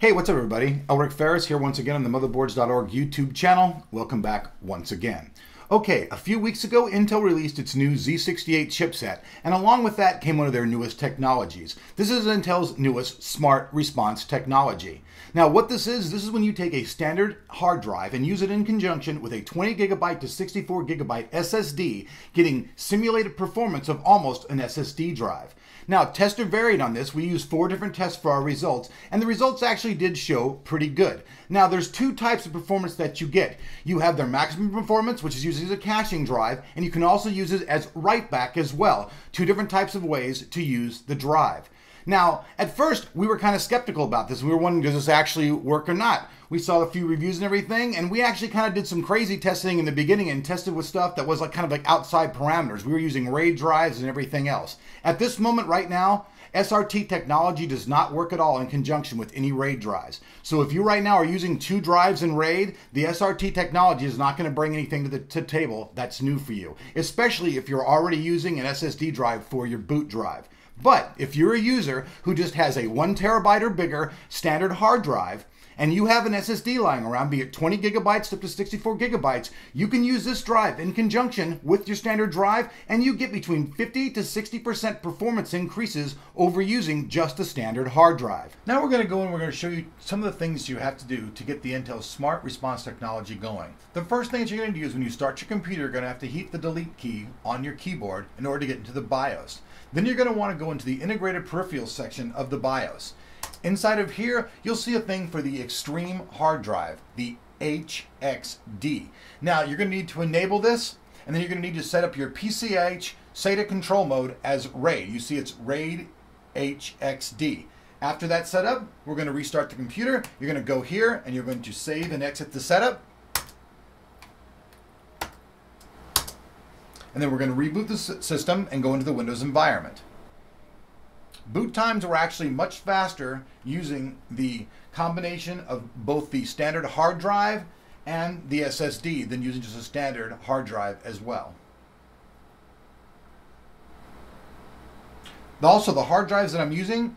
Hey, what's up everybody? Elric Ferris here once again on the Motherboards.org YouTube channel. Welcome back once again. Okay, a few weeks ago, Intel released its new Z68 chipset, and along with that came one of their newest technologies. This is Intel's newest Smart Response Technology. Now what this is when you take a standard hard drive and use it in conjunction with a 20GB to 64GB SSD, getting simulated performance of almost an SSD drive. Now, tests are varied on this. We used 4 different tests for our results, and the results actually did show pretty good. Now, there's 2 types of performance that you get. You have their maximum performance, which is used as a caching drive, and you can also use it as write back as well. 2 different types of ways to use the drive. Now, at first, we were kind of skeptical about this. We were wondering, does this actually work or not? We saw a few reviews and everything, and we actually kind of did some crazy testing in the beginning and tested with stuff that was like kind of like outside parameters. We were using RAID drives and everything else. At this moment right now, SRT technology does not work at all in conjunction with any RAID drives. So if you right now are using 2 drives in RAID, the SRT technology is not going to bring anything to the table that's new for you, especially if you're already using an SSD drive for your boot drive. But if you're a user who just has a 1TB or bigger standard hard drive, and you have an SSD lying around, be it 20GB up to 64GB, you can use this drive in conjunction with your standard drive, and you get between 50 to 60% performance increases over using just a standard hard drive. Now we're going to go and we're going to show you some of the things you have to do to get the Intel Smart Response Technology going. The first thing that you're going to do is when you start your computer, you're going to have to hit the delete key on your keyboard in order to get into the BIOS. Then you're going to want to go into the integrated peripherals section of the BIOS. Inside of here, you'll see a thing for the extreme hard drive, the HXD. Now, you're going to need to enable this, and then you're going to need to set up your PCH SATA control mode as RAID. You see it's RAID HXD. After that's set up, we're going to restart the computer. You're going to go here, and you're going to save and exit the setup. And then we're going to reboot the system and go into the Windows environment. Boot times were actually much faster using the combination of both the standard hard drive and the SSD than using just a standard hard drive as well. Also, the hard drives that I'm using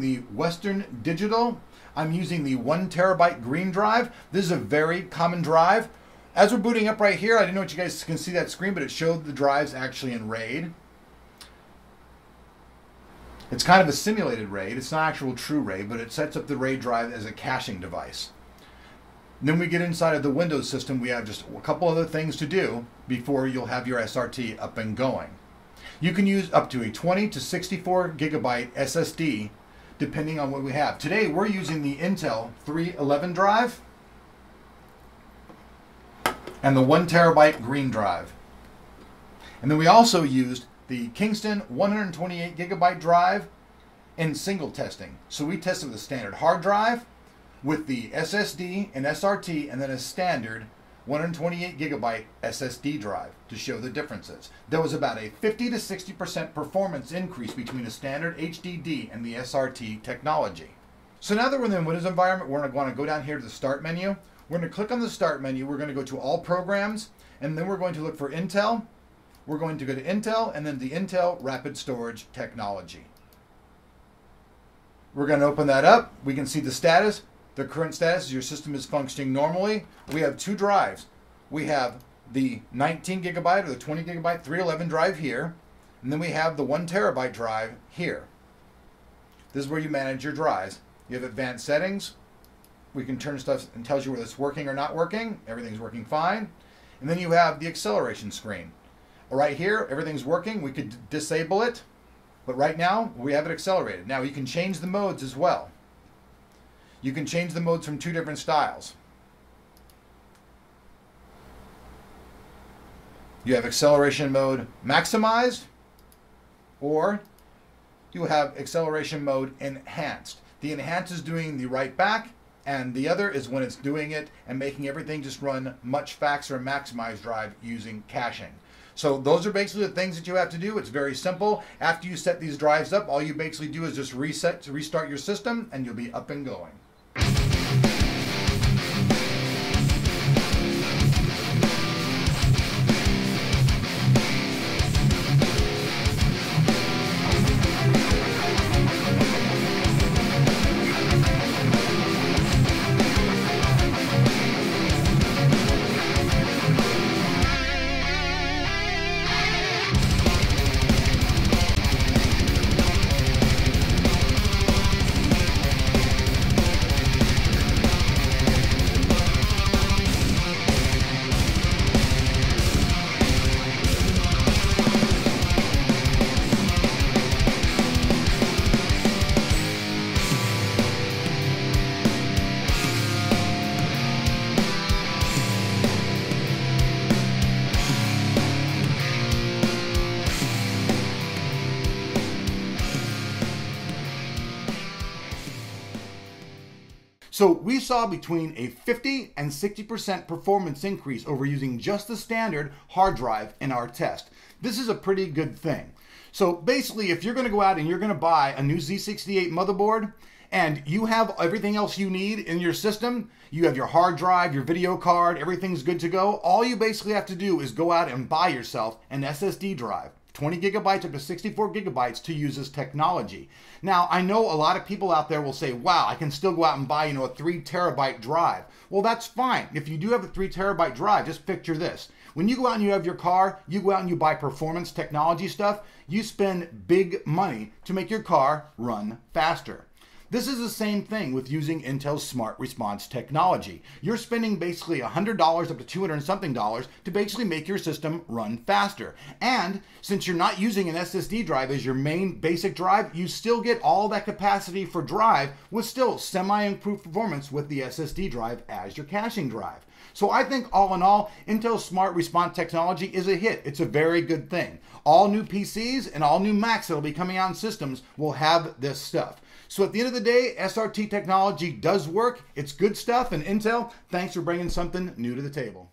the Western Digital. I'm using the 1TB green drive. This is a very common drive. As we're booting up right here, I didn't know if you guys can see that screen, but it showed the drives actually in RAID. It's kind of a simulated RAID. It's not actual true RAID, but it sets up the RAID drive as a caching device. Then we get inside of the Windows system. We have just a couple other things to do before you'll have your SRT up and going. You can use up to a 20 to 64GB SSD depending on what we have. Today we're using the Intel 311 drive and the 1TB green drive. And then we also used the Kingston 128GB drive in single testing. So we tested with a standard hard drive with the SSD and SRT and then a standard 128GB SSD drive to show the differences. There was about a 50 to 60% performance increase between a standard HDD and the SRT technology. So now that we're in the Windows environment, we're going to go down here to the Start menu. We're going to click on the Start menu. We're going to go to All Programs, and then we're going to look for Intel. We're going to go to Intel and then the Intel Rapid Storage Technology. We're going to open that up. We can see the status. The current status is your system is functioning normally. We have 2 drives. We have the 19GB or the 20GB 311 drive here, and then we have the 1TB drive here. This is where you manage your drives. You have advanced settings. We can turn stuff and tells you whether it's working or not working. Everything's working fine. And then you have the acceleration screen. Right here, everything's working. We could disable it, but right now we have it accelerated. Now you can change the modes as well. You can change the modes from 2 different styles. You have acceleration mode maximized, or you have acceleration mode enhanced. The enhanced is doing the write back, and the other is when it's doing it and making everything just run much faster and maximize drive using caching. So those are basically the things that you have to do. It's very simple. After you set these drives up, all you basically do is just restart your system, and you'll be up and going. So we saw between a 50 and 60% performance increase over using just the standard hard drive in our test. This is a pretty good thing. So basically, if you're going to go out and you're going to buy a new Z68 motherboard, and you have everything else you need in your system, you have your hard drive, your video card, everything's good to go, all you basically have to do is go out and buy yourself an SSD drive, 20 gigabytes up to 64 gigabytes to use this technology. Now, I know a lot of people out there will say, wow, I can still go out and buy, a 3 terabyte drive. Well, that's fine. If you do have a 3 terabyte drive, just picture this. When you go out and you have your car, you go out and you buy performance technology stuff, you spend big money to make your car run faster. This is the same thing with using Intel's Smart Response Technology. You're spending basically $100 up to $200 and something to basically make your system run faster. And since you're not using an SSD drive as your main basic drive, you still get all that capacity for drive with still semi-improved performance with the SSD drive as your caching drive. So I think all in all, Intel's Smart Response Technology is a hit. It's a very good thing. All new PCs and all new Macs that'll be coming out in systems will have this stuff. So at the end of the day, SRT technology does work. It's good stuff. And Intel, thanks for bringing something new to the table.